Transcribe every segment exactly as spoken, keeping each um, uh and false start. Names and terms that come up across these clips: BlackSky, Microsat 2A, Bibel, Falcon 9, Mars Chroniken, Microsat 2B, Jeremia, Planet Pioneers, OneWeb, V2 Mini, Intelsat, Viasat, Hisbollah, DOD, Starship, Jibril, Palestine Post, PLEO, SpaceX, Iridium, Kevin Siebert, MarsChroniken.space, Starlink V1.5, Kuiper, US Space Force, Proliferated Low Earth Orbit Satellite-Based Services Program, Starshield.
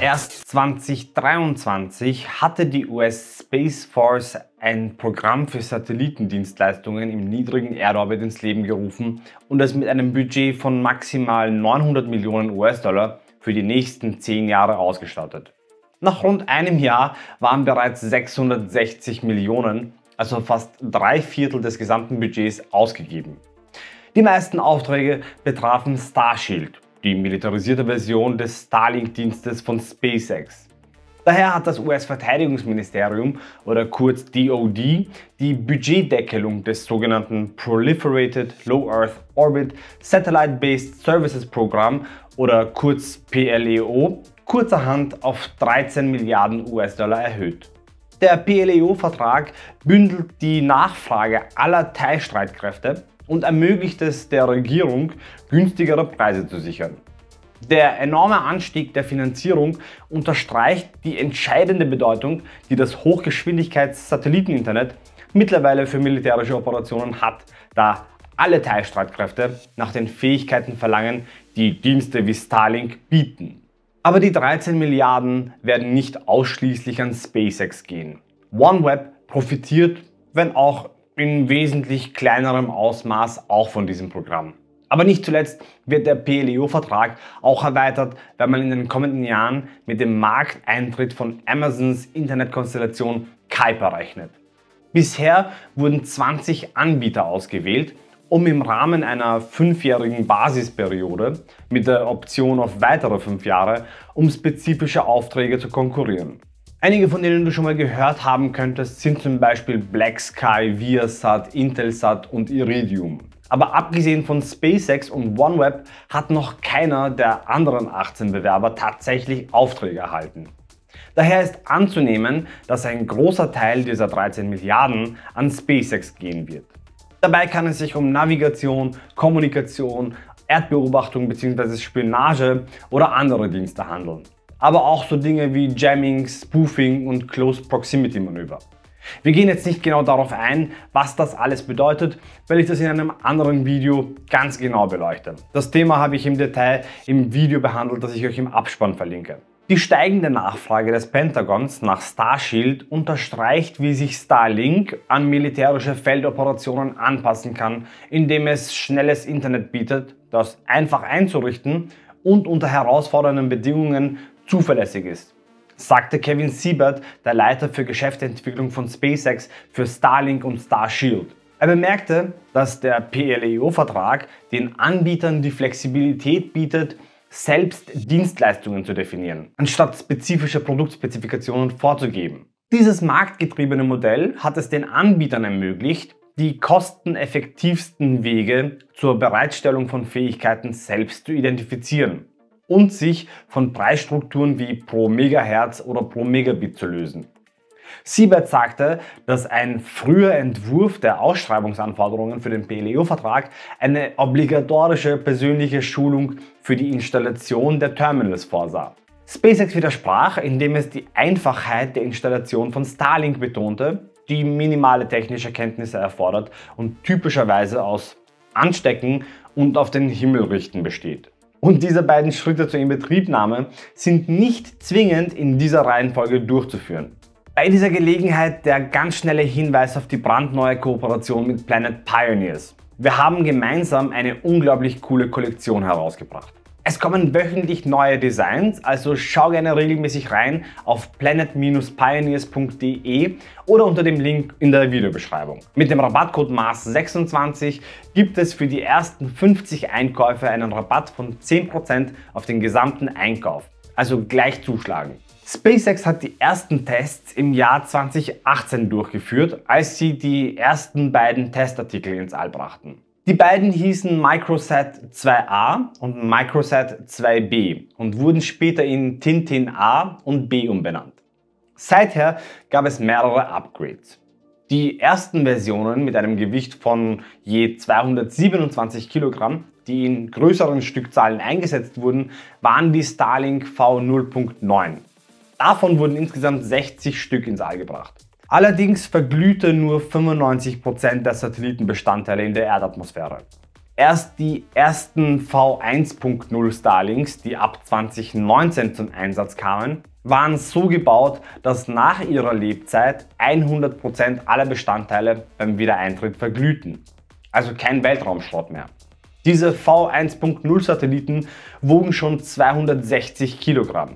Erst zwanzig dreiundzwanzig hatte die U S Space Force ein Programm für Satellitendienstleistungen im niedrigen Erdorbit ins Leben gerufen und es mit einem Budget von maximal neunhundert Millionen U S-Dollar für die nächsten zehn Jahre ausgestattet. Nach rund einem Jahr waren bereits sechshundertsechzig Millionen, also fast drei Viertel des gesamten Budgets, ausgegeben. Die meisten Aufträge betrafen Starshield, die militarisierte Version des Starlink-Dienstes von SpaceX. Daher hat das U S-Verteidigungsministerium oder kurz D O D die Budgetdeckelung des sogenannten Proliferated Low Earth Orbit Satellite-Based Services Program oder kurz P L E O kurzerhand auf dreizehn Milliarden U S-Dollar erhöht. Der P L E O-Vertrag bündelt die Nachfrage aller Teilstreitkräfte und ermöglicht es der Regierung, günstigere Preise zu sichern. Der enorme Anstieg der Finanzierung unterstreicht die entscheidende Bedeutung, die das Hochgeschwindigkeits-Satelliten-Internet mittlerweile für militärische Operationen hat, da alle Teilstreitkräfte nach den Fähigkeiten verlangen, die Dienste wie Starlink bieten. Aber die dreizehn Milliarden werden nicht ausschließlich an SpaceX gehen. OneWeb profitiert, wenn auch in wesentlich kleinerem Ausmaß, auch von diesem Programm. Aber nicht zuletzt wird der P L E O-Vertrag auch erweitert, weil man in den kommenden Jahren mit dem Markteintritt von Amazons Internetkonstellation Kuiper rechnet. Bisher wurden zwanzig Anbieter ausgewählt, um im Rahmen einer fünfjährigen Basisperiode mit der Option auf weitere fünf Jahre um spezifische Aufträge zu konkurrieren. Einige, von denen du schon mal gehört haben könntest, sind zum Beispiel BlackSky, Viasat, Intelsat und Iridium. Aber abgesehen von SpaceX und OneWeb hat noch keiner der anderen achtzehn Bewerber tatsächlich Aufträge erhalten. Daher ist anzunehmen, dass ein großer Teil dieser dreizehn Milliarden an SpaceX gehen wird. Dabei kann es sich um Navigation, Kommunikation, Erdbeobachtung bzw. Spionage oder andere Dienste handeln. Aber auch so Dinge wie Jamming, Spoofing und Close-Proximity-Manöver. Wir gehen jetzt nicht genau darauf ein, was das alles bedeutet, weil ich das in einem anderen Video ganz genau beleuchte. Das Thema habe ich im Detail im Video behandelt, das ich euch im Abspann verlinke. Die steigende Nachfrage des Pentagons nach Starshield unterstreicht, wie sich Starlink an militärische Feldoperationen anpassen kann, indem es schnelles Internet bietet, das einfach einzurichten und unter herausfordernden Bedingungen zuverlässig ist, sagte Kevin Siebert, der Leiter für Geschäftsentwicklung von SpaceX für Starlink und Starshield. Er bemerkte, dass der P L E O-Vertrag den Anbietern die Flexibilität bietet, selbst Dienstleistungen zu definieren, anstatt spezifische Produktspezifikationen vorzugeben. Dieses marktgetriebene Modell hat es den Anbietern ermöglicht, die kosteneffektivsten Wege zur Bereitstellung von Fähigkeiten selbst zu identifizieren und sich von Preisstrukturen wie pro Megahertz oder pro Megabit zu lösen. Siebert sagte, dass ein früher Entwurf der Ausschreibungsanforderungen für den P L E O-Vertrag eine obligatorische persönliche Schulung für die Installation der Terminals vorsah. SpaceX widersprach, indem es die Einfachheit der Installation von Starlink betonte, die minimale technische Kenntnisse erfordert und typischerweise aus Anstecken und auf den Himmel richten besteht. Und diese beiden Schritte zur Inbetriebnahme sind nicht zwingend in dieser Reihenfolge durchzuführen. Bei dieser Gelegenheit der ganz schnelle Hinweis auf die brandneue Kooperation mit Planet Pioneers. Wir haben gemeinsam eine unglaublich coole Kollektion herausgebracht. Es kommen wöchentlich neue Designs, also schau gerne regelmäßig rein auf planet Bindestrich pioneers Punkt de oder unter dem Link in der Videobeschreibung. Mit dem Rabattcode Mars sechsundzwanzig gibt es für die ersten fünfzig Einkäufe einen Rabatt von zehn Prozent auf den gesamten Einkauf, also gleich zuschlagen. SpaceX hat die ersten Tests im Jahr zwanzig achtzehn durchgeführt, als sie die ersten beiden Testartikel ins All brachten. Die beiden hießen Microsat zwei A und Microsat zwei B und wurden später in Tintin A und B umbenannt. Seither gab es mehrere Upgrades. Die ersten Versionen mit einem Gewicht von je zweihundertsiebenundzwanzig Kilogramm, die in größeren Stückzahlen eingesetzt wurden, waren die Starlink V null Punkt neun. Davon wurden insgesamt sechzig Stück ins All gebracht. Allerdings verglühte nur fünfundneunzig Prozent der Satellitenbestandteile in der Erdatmosphäre. erst die ersten V eins Punkt null Starlinks, die ab zwanzig neunzehn zum Einsatz kamen, waren so gebaut, dass nach ihrer Lebzeit hundert Prozent aller Bestandteile beim Wiedereintritt verglühten. Also kein Weltraumschrott mehr. Diese V eins Punkt null Satelliten wogen schon zweihundertsechzig Kilogramm.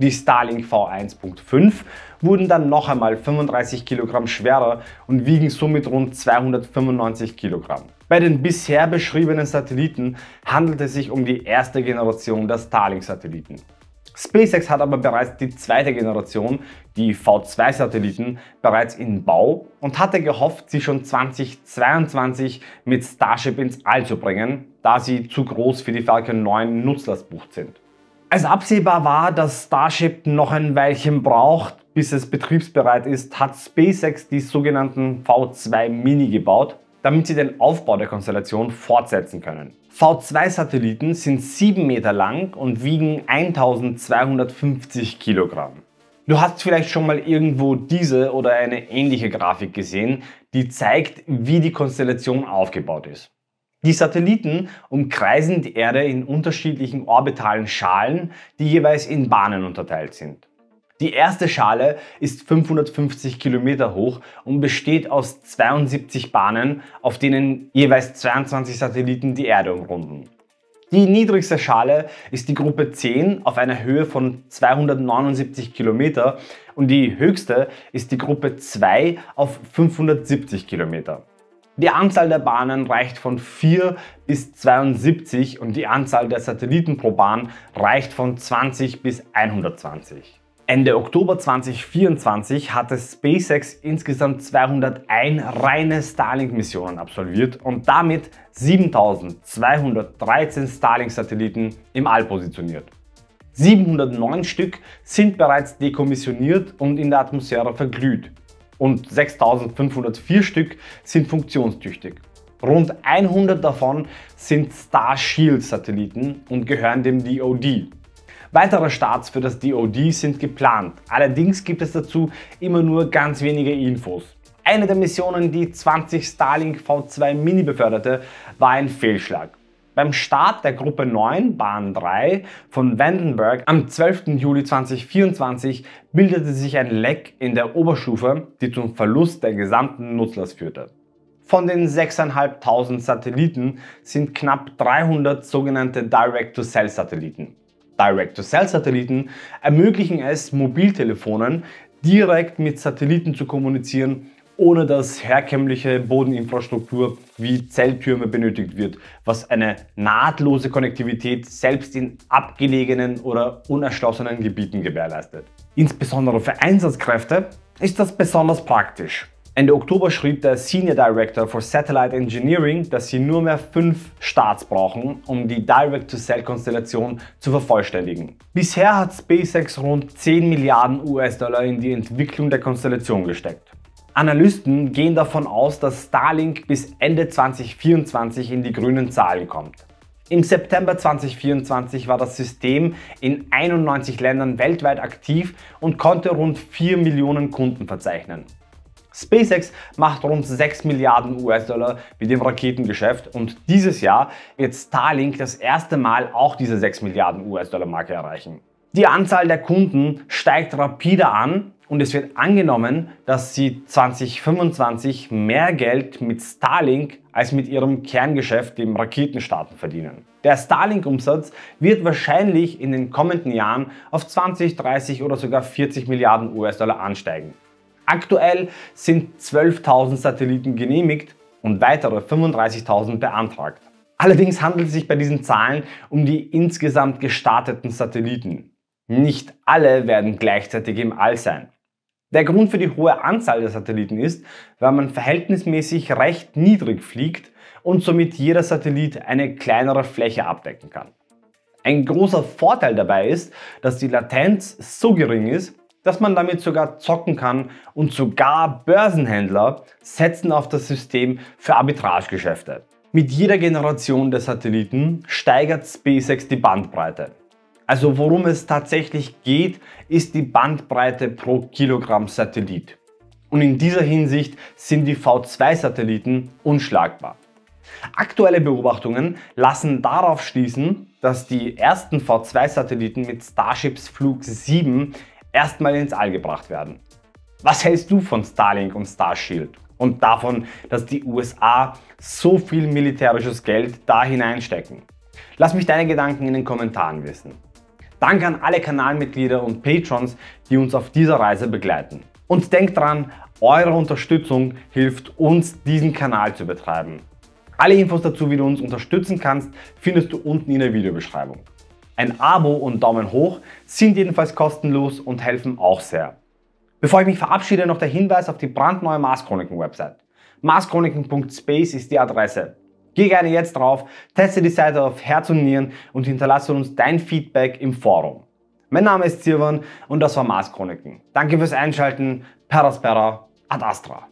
Die Starlink V eins Punkt fünf wurden dann noch einmal fünfunddreißig Kilogramm schwerer und wiegen somit rund zweihundertfünfundneunzig Kilogramm. Bei den bisher beschriebenen Satelliten handelt es sich um die erste Generation der Starlink-Satelliten. SpaceX hat aber bereits die zweite Generation, die V zwei Satelliten, bereits in Bau und hatte gehofft, sie schon zweitausendzweiundzwanzig mit Starship ins All zu bringen, da sie zu groß für die Falcon neun Nutzlastbucht sind. Als absehbar war, dass Starship noch ein Weilchen braucht, bis es betriebsbereit ist, hat SpaceX die sogenannten V zwei Mini gebaut, damit sie den Aufbau der Konstellation fortsetzen können. V zwei Satelliten sind sieben Meter lang und wiegen eintausendzweihundertfünfzig Kilogramm. Du hast vielleicht schon mal irgendwo diese oder eine ähnliche Grafik gesehen, die zeigt, wie die Konstellation aufgebaut ist. Die Satelliten umkreisen die Erde in unterschiedlichen orbitalen Schalen, die jeweils in Bahnen unterteilt sind. Die erste Schale ist fünfhundertfünfzig Kilometer hoch und besteht aus zweiundsiebzig Bahnen, auf denen jeweils zweiundzwanzig Satelliten die Erde umrunden. Die niedrigste Schale ist die Gruppe zehn auf einer Höhe von zweihundertneunundsiebzig Kilometer und die höchste ist die Gruppe zwei auf fünfhundertsiebzig Kilometer. Die Anzahl der Bahnen reicht von vier bis zweiundsiebzig und die Anzahl der Satelliten pro Bahn reicht von zwanzig bis hundertzwanzig. Ende Oktober zweitausendvierundzwanzig hatte SpaceX insgesamt zweihunderteins reine Starlink-Missionen absolviert und damit siebentausendzweihundertdreizehn Starlink-Satelliten im All positioniert. siebenhundertneun Stück sind bereits dekommissioniert und in der Atmosphäre verglüht und sechstausendfünfhundertvier Stück sind funktionstüchtig. Rund hundert davon sind Starshield-Satelliten und gehören dem D O D. Weitere Starts für das D O D sind geplant, allerdings gibt es dazu immer nur ganz wenige Infos. Eine der Missionen, die zwanzig Starlink V zwei Mini beförderte, war ein Fehlschlag. Beim Start der Gruppe neun, Bahn drei, von Vandenberg am zwölften Juli zweitausendvierundzwanzig bildete sich ein Leck in der Oberstufe, die zum Verlust der gesamten Nutzlast führte. Von den sechstausendfünfhundert Satelliten sind knapp dreihundert sogenannte Direct-to-Cell-Satelliten. Direct-to-Cell-Satelliten ermöglichen es Mobiltelefonen, direkt mit Satelliten zu kommunizieren, ohne dass herkömmliche Bodeninfrastruktur wie Zelltürme benötigt wird, was eine nahtlose Konnektivität selbst in abgelegenen oder unerschlossenen Gebieten gewährleistet. Insbesondere für Einsatzkräfte ist das besonders praktisch. Ende Oktober schrieb der Senior Director for Satellite Engineering, dass sie nur mehr fünf Starts brauchen, um die Direct-to-Cell-Konstellation zu vervollständigen. Bisher hat SpaceX rund zehn Milliarden U S Dollar in die Entwicklung der Konstellation gesteckt. Analysten gehen davon aus, dass Starlink bis Ende zweitausendvierundzwanzig in die grünen Zahlen kommt. Im September zweitausendvierundzwanzig war das System in einundneunzig Ländern weltweit aktiv und konnte rund vier Millionen Kunden verzeichnen. SpaceX macht rund sechs Milliarden U S Dollar mit dem Raketengeschäft und dieses Jahr wird Starlink das erste Mal auch diese sechs Milliarden U S Dollar Marke erreichen. Die Anzahl der Kunden steigt rapide an und es wird angenommen, dass sie zweitausendfünfundzwanzig mehr Geld mit Starlink als mit ihrem Kerngeschäft, dem Raketenstarten, verdienen. Der Starlink-Umsatz wird wahrscheinlich in den kommenden Jahren auf zwanzig, dreißig oder sogar vierzig Milliarden U S Dollar ansteigen. Aktuell sind zwölftausend Satelliten genehmigt und weitere fünfunddreißigtausend beantragt. Allerdings handelt es sich bei diesen Zahlen um die insgesamt gestarteten Satelliten. Nicht alle werden gleichzeitig im All sein. Der Grund für die hohe Anzahl der Satelliten ist, weil man verhältnismäßig recht niedrig fliegt und somit jeder Satellit eine kleinere Fläche abdecken kann. Ein großer Vorteil dabei ist, dass die Latenz so gering ist, dass man damit sogar zocken kann und sogar Börsenhändler setzen auf das System für Arbitragegeschäfte. Mit jeder Generation der Satelliten steigert SpaceX die Bandbreite. Also worum es tatsächlich geht, ist die Bandbreite pro Kilogramm Satellit. Und in dieser Hinsicht sind die V zwei Satelliten unschlagbar. Aktuelle Beobachtungen lassen darauf schließen, dass die ersten V zwei Satelliten mit Starships Flug sieben erstmal ins All gebracht werden. Was hältst du von Starlink und Starshield und davon, dass die U S A so viel militärisches Geld da hineinstecken? Lass mich deine Gedanken in den Kommentaren wissen. Danke an alle Kanalmitglieder und Patrons, die uns auf dieser Reise begleiten. Und denkt dran, eure Unterstützung hilft uns, diesen Kanal zu betreiben. Alle Infos dazu, wie du uns unterstützen kannst, findest du unten in der Videobeschreibung. Ein Abo und Daumen hoch sind jedenfalls kostenlos und helfen auch sehr. Bevor ich mich verabschiede, noch der Hinweis auf die brandneue Mars Chroniken Website. Mars Chroniken Punkt space ist die Adresse. Geh gerne jetzt drauf, teste die Seite auf Herz und Nieren und hinterlasse uns dein Feedback im Forum. Mein Name ist Zirvan und das war Mars Chroniken. Danke fürs Einschalten, Pera Spera, Ad Astra.